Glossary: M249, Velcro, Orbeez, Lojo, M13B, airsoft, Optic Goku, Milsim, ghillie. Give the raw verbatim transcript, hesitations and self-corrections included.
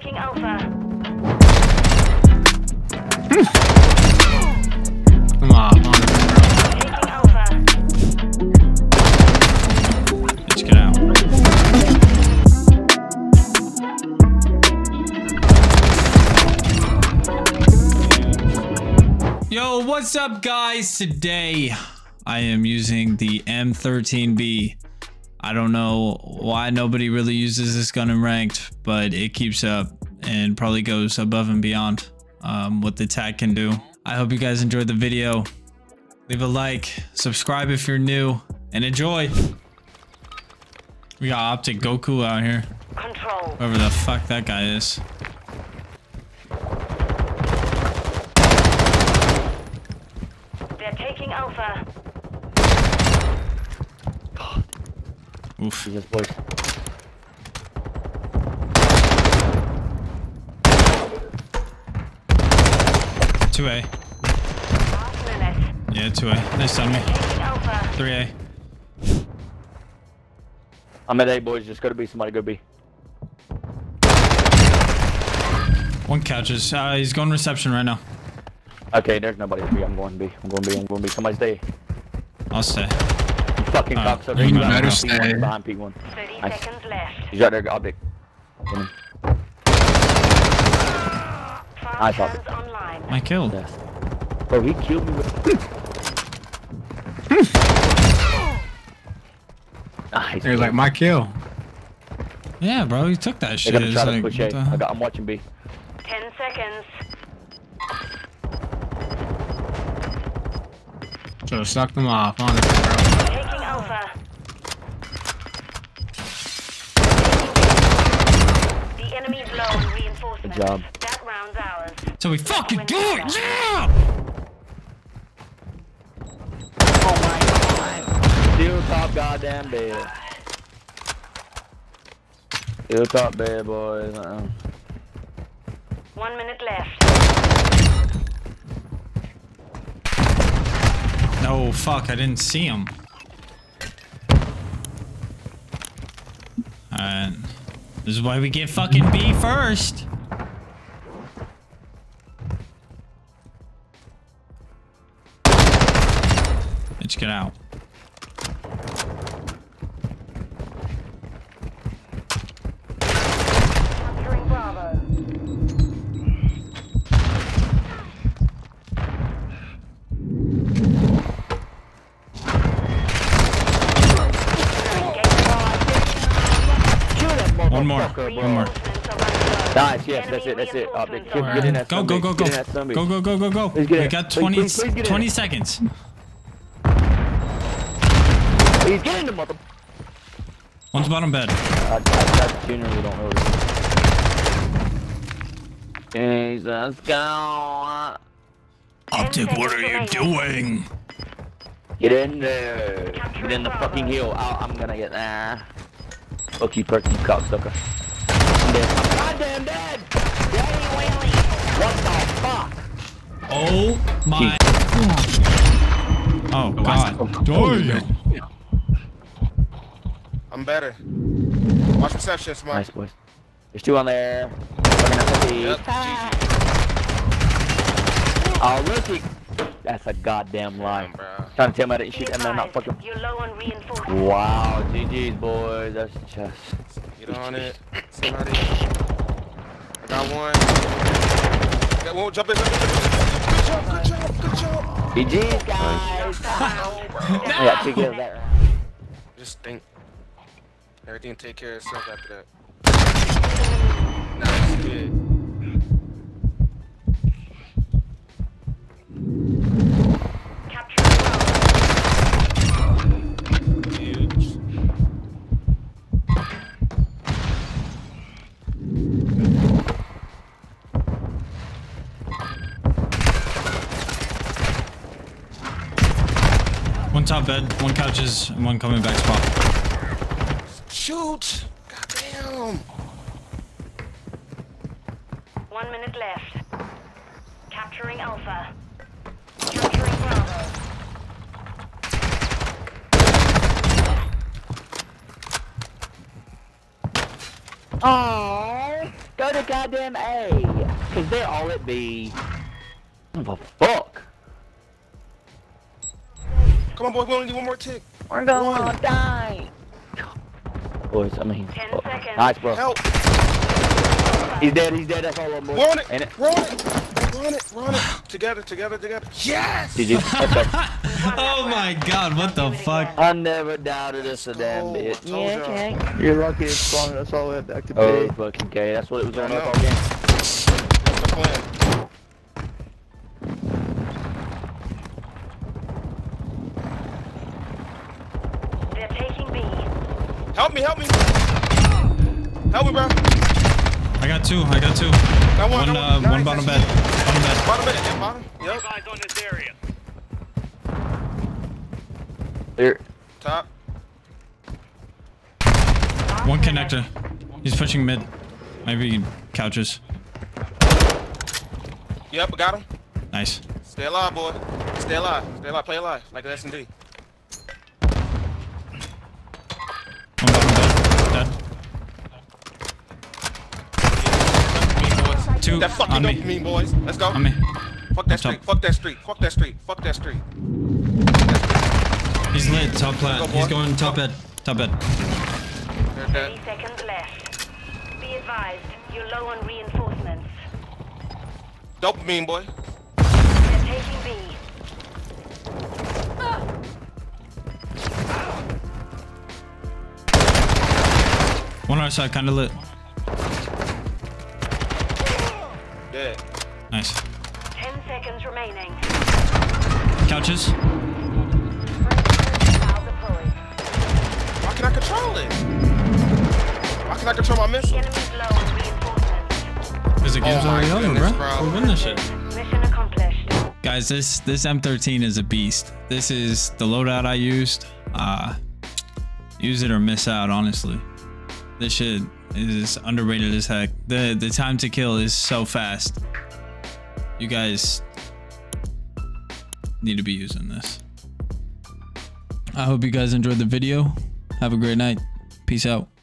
Taking Alpha. Come on. Yo, what's up guys? Today I am using the M thirteen B. I don't know why nobody really uses this gun in ranked, but it keeps up and probably goes above and beyond um, what the tac can do. I hope you guys enjoyed the video. Leave a like, subscribe if you're new, and enjoy. We got Optic Goku out here. Control. Whoever the fuck that guy is. Taking Alpha. Oof. Jesus, boy. two A. Yeah, two A. Nice on me. three A. I'm at A, boys. Just go to B. Somebody go B. One catches. Uh, he's going reception right now. Okay, there's nobody at B. I'm going B. I'm going B. I'm going B. Somebody stay. I'll stay. You fucking uh, cocksucker. You better stay. Behind P one. thirty nice. Seconds left. He's out there. Optic. Nice, Optic. I killed. Yeah. Bro, he killed me with... nice. They're like, my kill. Yeah, bro. He took that shit. It's like, push A. I got, I'm watching B. ten seconds. Should've sucked them off, honestly, bro. Taking Alpha. The enemy blown reinforcement. Good job. That round's ours. So we fucking do it! Yeah! Oh my god. Still top goddamn bed. Still top bed, boys. Uh-uh. One minute left. Oh fuck, I didn't see him. Alright. This is why we get fucking B first. Let's get out. One more. One more. Nice, yes, that's it, that's it. Uh, get, get in that go, go, go, go. Get in that go, go, go, go, go. We got twenty, please, please, please twenty seconds. He's getting the mother... One's bottom bed. I, I, I generally don't know this. Jesus, go. Optic, what are you doing? Get in there. Get in the fucking hill. I, I'm gonna get there. Fuck you, perky cocksucker. I'm dead. I'm goddamn dead! Daddy Whaley! What the fuck? Oh my. Jeez. Oh god. Damn. I'm better. Watch reception, Smart. Nice, boys. There's two on there. Yep. Ah. Oh, rookie. That's a goddamn lie. Trying to tell me I didn't shoot and they're not fucking. You're low on reinforcements. Wow, G G's boys, that's just. Get on it. Somebody. I got one. I got one. Jump in. Good job. Good job. Good job. G G's guys. I got two kills that round. Just think. Everything take care of itself after that. Nice kid. One top bed, one couches, and one coming back spot. Shoot! Goddamn! One minute left. Capturing Alpha. Capturing Bravo. Aww! Go go to goddamn A, cause they're all at B. What the fuck? Come on, boy. We only need one more tick. We're gonna one. die. Boys, I mean. Ten oh. seconds. Nice, bro. Help. He's dead. He's dead. That's all I'm doing. Run it. Ain't it. Run it. Run it. Run it. Together. Together. Together. Yes. Did you? Oh my God! What the fuck? I never doubted this a damn oh, bit. Yeah, okay. You're lucky it spawned us all the way back to B. Oh, fucking okay. That's what it was on up all game. That's the plan. Help me, help me! Help me, bro! I got two, I got two. Got one, one, got one. Uh, nice. one bottom bed. Bottom bed. Bottom bed, yeah, bottom. Yep. Guys on this area. There. Top. One connector. He's pushing mid. Maybe couches. Yep, got him. Nice. Stay alive, boy. Stay alive. Stay alive. Play alive. Like an S and D. Two. That fucking don't mean, boys. Let's go. Fuck that street. Fuck that street. Fuck that street. Fuck that street. He's lit. Top plant. Go, He's going top bed. Top bed. thirty seconds left. Be advised, you're low on reinforcements. Dopamine, boy. They're taking B. Ah. Ah. One outside, kind of lit. Dead. Nice. Ten seconds remaining. Couches. Why can I control it? Why can I control my missile? Because the game's oh already over, bro. bro. We'll win this shit. Mission accomplished. Guys, this this M thirteen is a beast. This is the loadout I used. Uh, use it or miss out, honestly. This shit is underrated as heck. The the time to kill is so fast. You guys need to be using this. I hope you guys enjoyed the video. Have a great night. Peace out.